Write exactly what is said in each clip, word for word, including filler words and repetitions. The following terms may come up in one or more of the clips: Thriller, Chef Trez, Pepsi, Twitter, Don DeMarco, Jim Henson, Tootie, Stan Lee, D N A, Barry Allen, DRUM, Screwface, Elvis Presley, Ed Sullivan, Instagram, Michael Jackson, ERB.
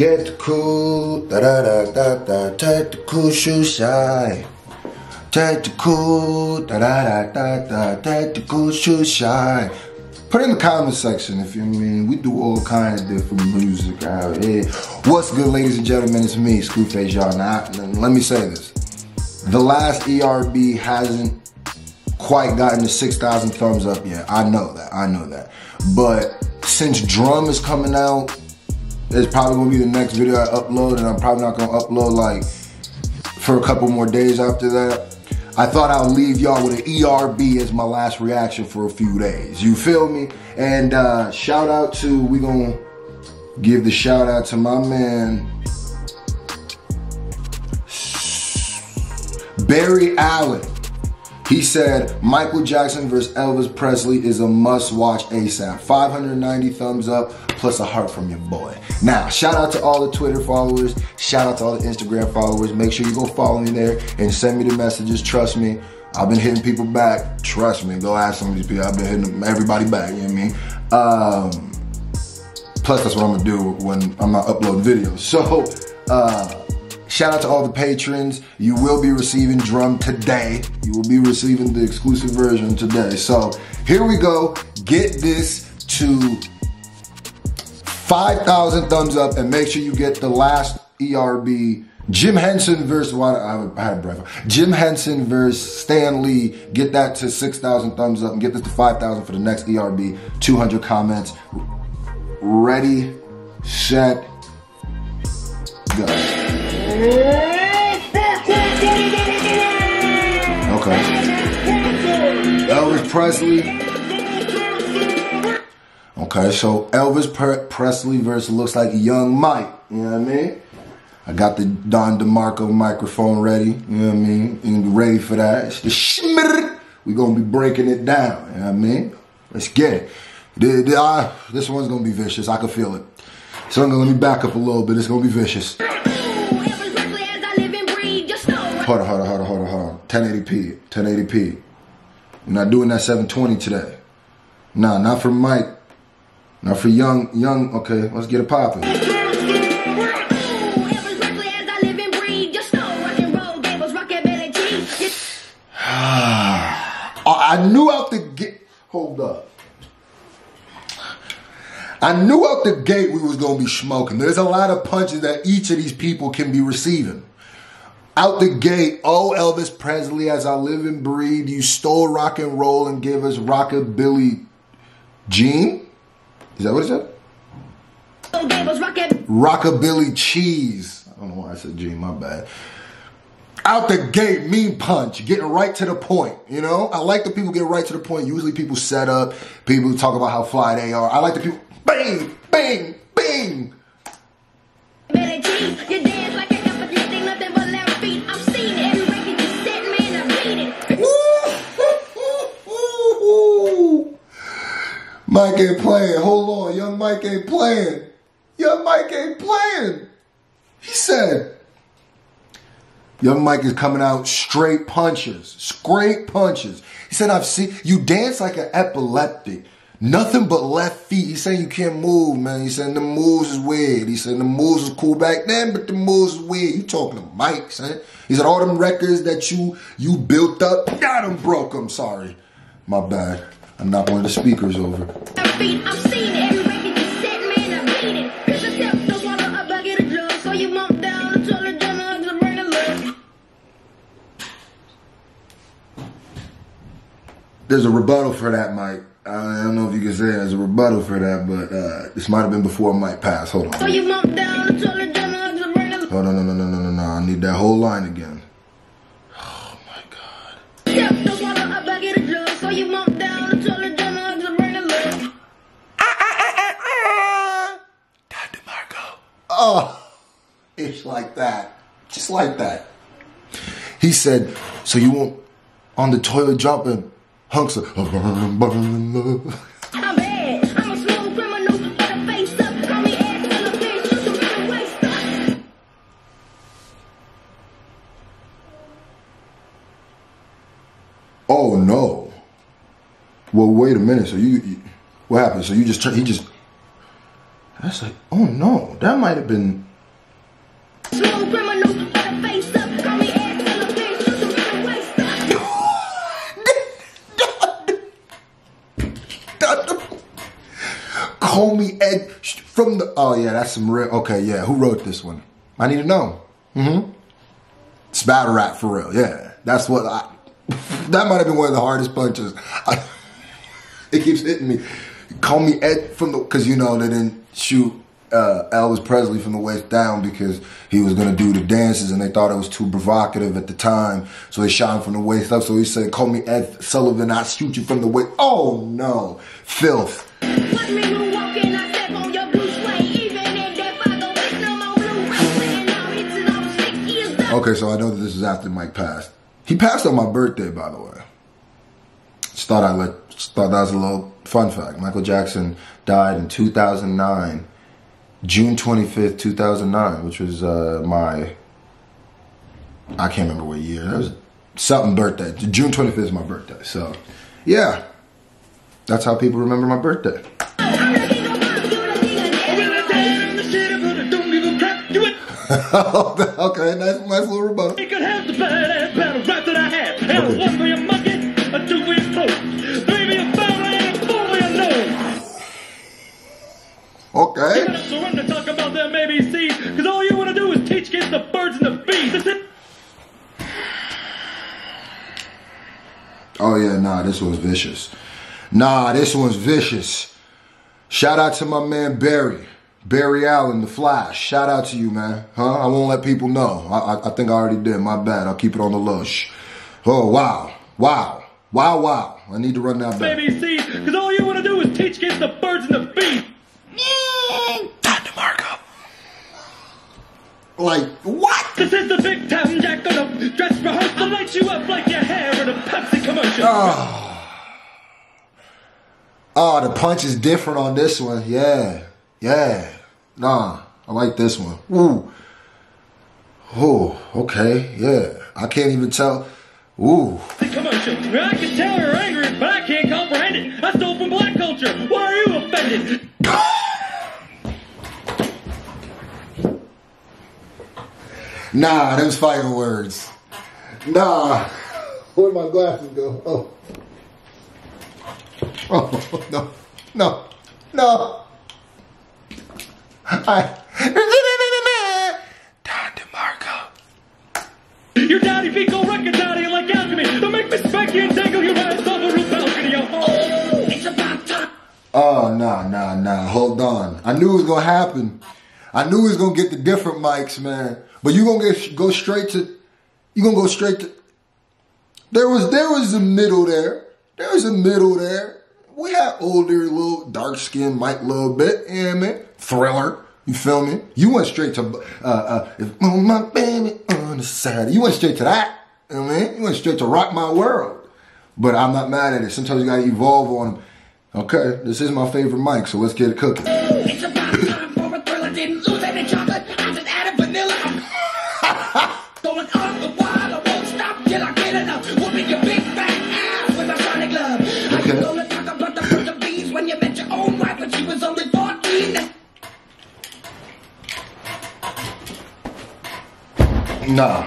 Get the cool, da da da da da. Take the cool shoe shy. Take the cool, da da da da da. Take the cool shoe shy. Put in the comment section if you know what I mean. We do all kinds of different music out here. What's good, ladies and gentlemen? It's me, Screwface, y'all. Now, let me say this: the last E R B hasn't quite gotten to six thousand thumbs up yet. I know that. I know that. But since Drum is coming out, it's probably gonna be the next video I upload, and I'm probably not gonna upload like for a couple more days after that. I thought I'll leave y'all with an E R B as my last reaction for a few days. You feel me? And uh, shout out to, we gonna give the shout out to my man, Barry Allen. He said, Michael Jackson versus Elvis Presley is a must-watch ASAP. five hundred ninety thumbs up, plus a heart from your boy. Now, shout out to all the Twitter followers. Shout out to all the Instagram followers. Make sure you go follow me there and send me the messages. Trust me, I've been hitting people back. Trust me, go ask some of these people. I've been hitting everybody back, you know what I mean? Um, plus, that's what I'm gonna do when I'm not uploading videos. So, uh... shout out to all the patrons. You will be receiving Drum today. You will be receiving the exclusive version today. So here we go. Get this to five thousand thumbs up and make sure you get the last E R B. Jim Henson versus, why I had a breath. Jim Henson versus Stan Lee. Get that to six thousand thumbs up and get this to five thousand for the next E R B. two hundred comments. Ready, set, go. Okay. Elvis Presley. Okay, so Elvis per Presley versus looks like Young Mike. You know what I mean? I got the Don DeMarco microphone ready. You know what I mean? And ready for that. We're going to be breaking it down. You know what I mean? Let's get it. The, the, uh, this one's going to be vicious. I can feel it. So I'm going to let me back up a little bit. It's going to be vicious. Hold on, hold on, hold on, hold on, hold on. ten eighty p, ten eighty p. I'm not doing that seven twenty today. Nah, not for Mike. Not for young, young, okay, let's get it poppin'. I knew out the gate, hold up. I knew out the gate we was gonna be smoking. There's a lot of punches that each of these people can be receiving. Out the gate, oh Elvis Presley, as I live and breathe, you stole rock and roll and gave us rockabilly Gene? Is that what it said? Oh, gave us rockabilly. Rockabilly cheese. I don't know why I said Gene, my bad. Out the gate, mean punch, getting right to the point, you know? I like the people get right to the point. Usually people set up, people talk about how fly they are. I like the people, bang, bang, bang. Mike ain't playing. Hold on. Young Mike ain't playing. Young Mike ain't playing. He said. Young Mike is coming out straight punches. Straight punches. He said, I've seen you dance like an epileptic. Nothing but left feet. He's saying you can't move, man. He's saying the moves is weird. He said the moves was cool back then, but the moves is weird. You talking to Mike, son. He said all them records that you you built up, got them broke. I'm sorry. My bad. I'm not one of the speakers over. There's a rebuttal for that, Mike. I don't know if you can say it. There's a rebuttal for that, but uh, this might have been before Mike passed. Hold on. Oh, no, no, no, no, no, no, no. I need that whole line again. Oh, my God. Oh, it's like that. Just like that. He said, so you won't on the toilet jumping hunks of I'm bad. I'm a smooth criminal, put a face up, call me ass in a bitch, you some real waste up. Oh no. Well wait a minute, so you, you what happened? So you just turned he just That's like, oh no, that might have been From the, oh yeah, that's some real, okay, yeah, who wrote this one? I need to know. Mm-hmm. It's battle rap for real, yeah. That's what I, that might have been one of the hardest punches. I, it keeps hitting me. Call me Ed from the, because you know they didn't shoot uh, Elvis Presley from the waist down because he was going to do the dances and they thought it was too provocative at the time. So they shot him from the waist up. So he said, call me Ed Sullivan, I'll shoot you from the waist. Oh no, filth. Okay, so I know that this is after Mike passed. He passed on my birthday, by the way. Just thought I let, just thought that was a little fun fact. Michael Jackson died in two thousand nine, June twenty-fifth, two thousand nine, which was uh, my, I can't remember what year. That was something birthday. June twenty-fifth is my birthday. So, yeah, that's how people remember my birthday. Okay, nice, nice little rebuttal. You could have the badass battle rap that I had. Hell, one for your monkey, a two for your coat, three for your foul, and a four for your nose. Okay. You gotta surrender, talk about them A B Cs, because all you want to do is teach kids the birds and the bees. That's it. Oh, yeah, nah, this one's vicious. Nah, this one's vicious. Shout out to my man, Barry. Barry Allen, The Flash, shout out to you, man. Huh? I won't let people know. I, I, I think I already did. My bad. I'll keep it on the lush. Oh, wow. Wow. Wow, wow. I need to run that back. Baby, see, because all you want to do is teach kids the birds and the bees. Don DeMarco. Like, what? This is the big time jack on the dress rehearsal. I'll light you up like your hair in a Pepsi commercial. Oh. Oh, the punch is different on this one. Yeah. Yeah, nah, I like this one. Ooh, ooh, okay, yeah. I can't even tell. Ooh. Commercial. I can tell you're angry, but I can't comprehend it. I stole from black culture. Why are you offended? Nah, them's fighting words. Nah. Where'd my glasses go? Oh. Oh no, no, no. I... Don DeMarco. Your daddy feet go record daddy like alchemy. Don't make me spank you and tangle your ass off a roof balcony. Oh, it's about time. Oh, nah, nah, nah. Hold on. I knew it was going to happen. I knew it was going to get the different mics, man. But you going to go straight to... You going to go straight to... There was, there was a middle there. There was a middle there. We had older, little dark-skinned Mike a little bit. Yeah, man. Thriller. You feel me? You went straight to, uh, uh, if my baby on the side. You went straight to that. You know what I mean? You went straight to Rock My World. But I'm not mad at it. Sometimes you gotta evolve on them. Okay, this is my favorite mic, so let's get it cooking. It's about time for a Thriller. Didn't lose any chocolate. I just added vanilla. Going off the wall. I won't stop till I get enough. Whooping your big fat ass with my sonic glove. I can only talk about the birds and bees when you met your own wife, but she was only fourteen. Nah.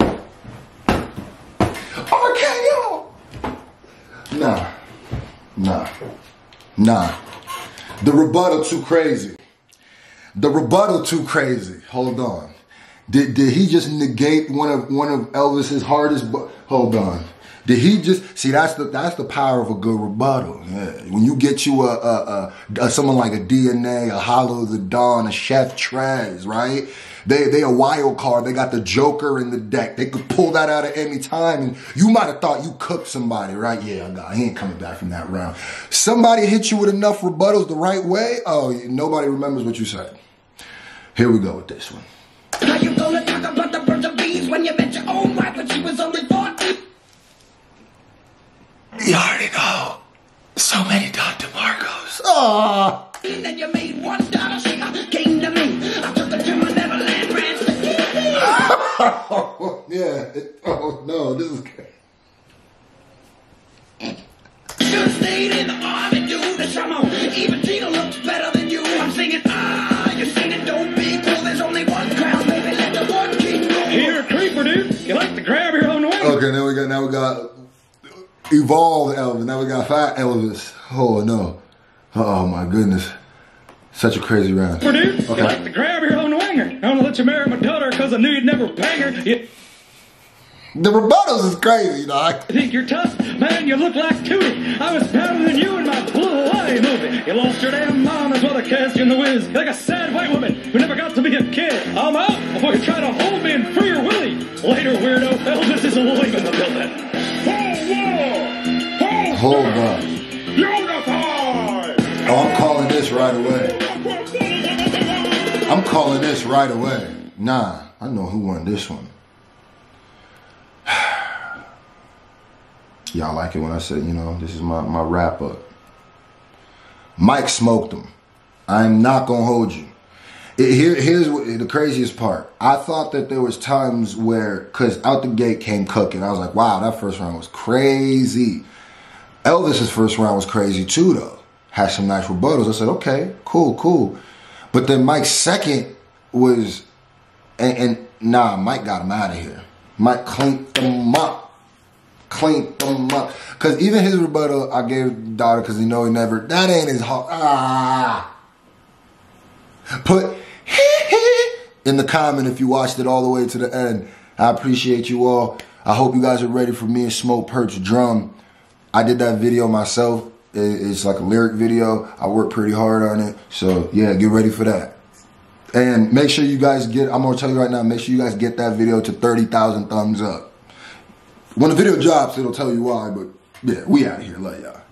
Okay, y'all. Nah. Nah. Nah. The rebuttal too crazy. The rebuttal too crazy. Hold on. Did did he just negate one of one of Elvis's hardest bu- Hold on. Did he just see? That's the that's the power of a good rebuttal. Yeah. When you get you a, a, a, a someone like a D N A, a Hollow the Dawn, a Chef Trez, right? They they a wild card. They got the Joker in the deck. They could pull that out at any time, and you might have thought you cooked somebody, right? Yeah, God, he ain't coming back from that round. Somebody hit you with enough rebuttals the right way. Oh, nobody remembers what you said. Here we go with this one. How you gonna talk about the birds and bees when you met your own wife, but she was only fourteen? You already know so many Don DeMarcos. Ah. Then you made one dollar. She came to me. I took her to my Neverland ranch. Oh, yeah. It, oh no, this is good. You stayed in the army, dude. The summer. Even Tina looks better than you. I'm singing. Ah, you're singing. Don't be cool. There's only one crown, baby. Let the one king rule. Here, creeper, dude. You like to grab your own way. Okay, now we got. Now we got. Evolved Elvis. Now we got fat Elvis. Oh no. Oh my goodness. Such a crazy round. Dude, okay. You like to grab her on the wanger. I'm gonna let you marry my daughter because I knew you'd never bang her. You... The rebuttals is crazy, dog. You think you're tough? Man, you look like Tootie. I was better than you in my Blue Hawaii movie. You lost your damn mom as well to cast you in The Wiz. You're like a sad white woman who never got to be a kid. I'm out before you try to hold me in Free Willy. Later, weirdo. Elvis is leaving the building. Whoa, whoa. Hold on. Unified. Oh, I'm calling this right away. I'm calling this right away. Nah, I know who won this one. Y'all like it when I said, you know, this is my, my wrap up. Mike smoked him. I'm not going to hold you. It, here, here's what, the craziest part. I thought that there was times where, because out the gate came cooking. I was like, wow, that first round was crazy. Elvis's first round was crazy too, though. Had some nice rebuttals. I said, okay, cool, cool. But then Mike's second was, and, and nah, Mike got him out of here. Mike cleaned him up. Clean them up. Because even his rebuttal, I gave daughter because he know he never, that ain't his heart. Ah. Put in the comment if you watched it all the way to the end. I appreciate you all. I hope you guys are ready for me and Smoke Perch Drum. I did that video myself. It's like a lyric video. I worked pretty hard on it. So yeah, get ready for that. And make sure you guys get, I'm going to tell you right now, make sure you guys get that video to thirty thousand thumbs up. When the video drops, it'll tell you why, but yeah, we out of here. Love y'all.